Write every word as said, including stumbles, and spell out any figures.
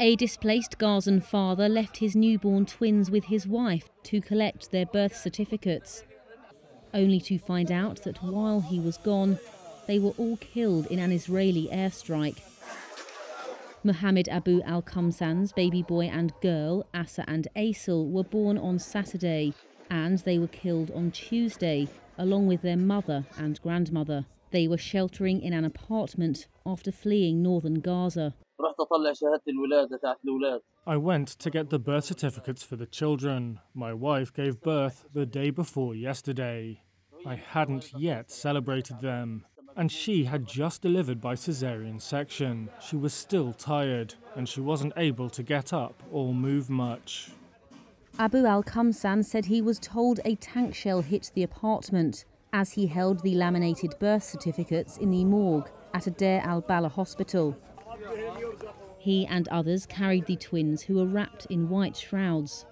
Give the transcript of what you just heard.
A displaced Gazan father left his newborn twins with his wife to collect their birth certificates, only to find out that while he was gone, they were all killed in an Israeli airstrike. Mohammed Abu Al-Khumsan's baby boy and girl, Asa and Aisel, were born on Saturday, and they were killed on Tuesday, along with their mother and grandmother. They were sheltering in an apartment after fleeing northern Gaza. I went to get the birth certificates for the children. My wife gave birth the day before yesterday. I hadn't yet celebrated them. And she had just delivered by cesarean section. She was still tired, and she wasn't able to get up or move much. Abu Al-Khumsan said he was told a tank shell hit the apartment as he held the laminated birth certificates in the morgue at a Dar Al Balah Hospital. He and others carried the twins, who were wrapped in white shrouds.